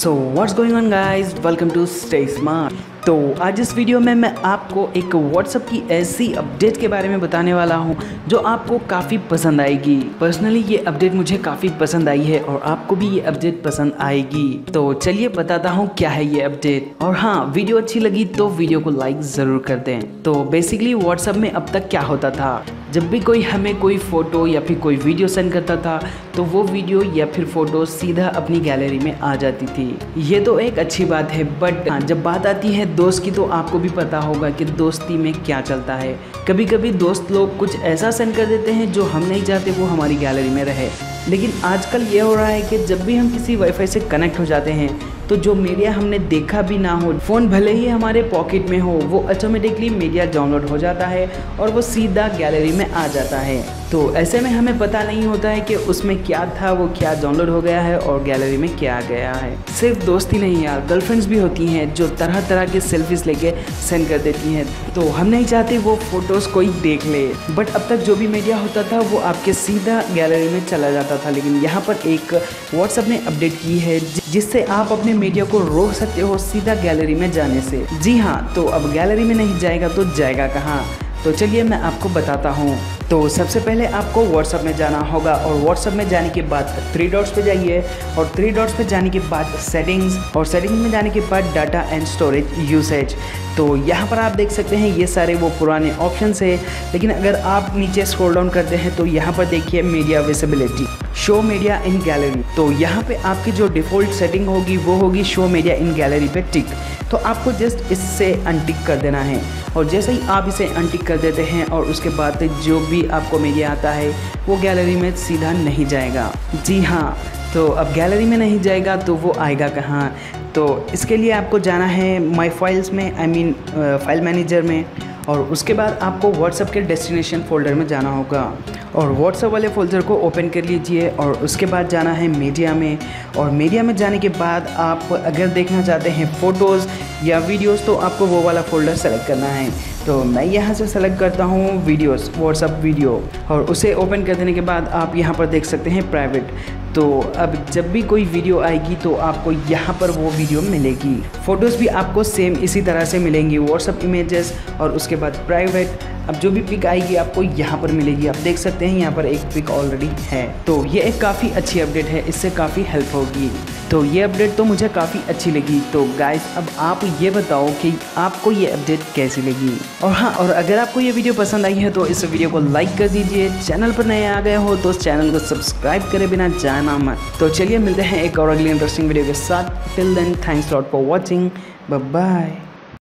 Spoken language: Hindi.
So what's going on guys, welcome to stay smart. तो आज इस वीडियो में मैं आपको एक WhatsApp की ऐसी अपडेट के बारे में बताने वाला हूं जो आपको काफ़ी पसंद आएगी। पर्सनली ये अपडेट मुझे काफ़ी पसंद आई है और आपको भी ये अपडेट पसंद आएगी। तो चलिए बताता हूं क्या है ये अपडेट। और हाँ, वीडियो अच्छी लगी तो वीडियो को लाइक ज़रूर कर दें। तो बेसिकली WhatsApp में अब तक क्या होता था, जब भी कोई हमें कोई फ़ोटो या फिर कोई वीडियो सेंड करता था तो वो वीडियो या फिर फ़ोटो सीधा अपनी गैलरी में आ जाती थी। ये तो एक अच्छी बात है, बट जब बात आती है दोस्त की तो आपको भी पता होगा कि दोस्ती में क्या चलता है। कभी कभी दोस्त लोग कुछ ऐसा सेंड कर देते हैं जो हम नहीं चाहते वो हमारी गैलरी में रहे। लेकिन आजकल ये हो रहा है कि जब भी हम किसी वाईफाई से कनेक्ट हो जाते हैं तो जो मीडिया हमने देखा भी ना हो, फ़ोन भले ही हमारे पॉकेट में हो, वो ऑटोमेटिकली मीडिया डाउनलोड हो जाता है और वो सीधा गैलरी में आ जाता है। तो ऐसे में हमें पता नहीं होता है कि उसमें क्या था, वो क्या डाउनलोड हो गया है और गैलरी में क्या गया है। सिर्फ दोस्ती नहीं यार, गर्लफ्रेंड्स भी होती हैं जो तरह तरह के सेल्फीज लेके सेंड कर देती हैं। तो हम नहीं चाहते वो फ़ोटोज़ कोई देख ले, बट अब तक जो भी मीडिया होता था वो आपके सीधा गैलरी में चला जाता था। लेकिन यहाँ पर एक WhatsApp ने अपडेट की है जिससे आप अपने मीडिया को रोक सकते हो सीधा गैलरी में जाने से। जी हाँ, तो अब गैलरी में नहीं जाएगा तो जाएगा कहाँ, तो चलिए मैं आपको बताता हूँ। तो सबसे पहले आपको WhatsApp में जाना होगा और WhatsApp में जाने के बाद 3 डॉट्स पे जाइए और 3 डॉट्स पे जाने के बाद सेटिंग्स और सेटिंग्स में जाने के बाद डाटा एंड स्टोरेज यूसेज। तो यहाँ पर आप देख सकते हैं ये सारे वो पुराने ऑप्शंस है। लेकिन अगर आप नीचे स्क्रॉल डाउन करते हैं तो यहाँ पर देखिए media visibility, show media in gallery. तो यहाँ पे आपकी जो डिफ़ॉल्ट सेटिंग होगी वो होगी शो मीडिया इन गैलरी पे टिक। तो आपको जस्ट इससे अनटिक कर देना है और जैसे ही आप इसे अनटिक कर देते हैं और उसके बाद जो भी आपको मीडिया आता है वो गैलरी में सीधा नहीं जाएगा। जी हाँ, तो अब गैलरी में नहीं जाएगा तो वो आएगा कहाँ। तो इसके लिए आपको जाना है माई फाइल्स में, फाइल मैनेजर में, और उसके बाद आपको WhatsApp के डेस्टिनेशन फ़ोल्डर में जाना होगा और WhatsApp वाले फ़ोल्डर को ओपन कर लीजिए। और उसके बाद जाना है मीडिया में, और मीडिया में जाने के बाद आप अगर देखना चाहते हैं फ़ोटोज़ या वीडियोस तो आपको वो वाला फ़ोल्डर सेलेक्ट करना है। तो मैं यहाँ से सेलेक्ट करता हूँ वीडियोस, WhatsApp वीडियो, और उसे ओपन कर देने के बाद आप यहाँ पर देख सकते हैं प्राइवेट। तो अब जब भी कोई वीडियो आएगी तो आपको यहाँ पर वो वीडियो मिलेगी। फ़ोटोज़ भी आपको सेम इसी तरह से मिलेंगी, WhatsApp इमेजेस और उसके बाद प्राइवेट। अब जो भी पिक आएगी आपको यहाँ पर मिलेगी। आप देख सकते हैं यहाँ पर एक पिक ऑलरेडी है। तो ये एक काफ़ी अच्छी अपडेट है, इससे काफ़ी हेल्प होगी। तो ये अपडेट तो मुझे काफ़ी अच्छी लगी। तो गाइस, अब आप ये बताओ कि आपको ये अपडेट कैसी लगी। और हाँ, और अगर आपको ये वीडियो पसंद आई है तो इस वीडियो को लाइक कर दीजिए। चैनल पर नए आ गए हो तो उस चैनल को सब्सक्राइब करे बिना जाना मत। तो चलिए मिलते हैं एक और अगली इंटरेस्टिंग वीडियो के साथ। Till then, thanks a lot for watching. Bye bye.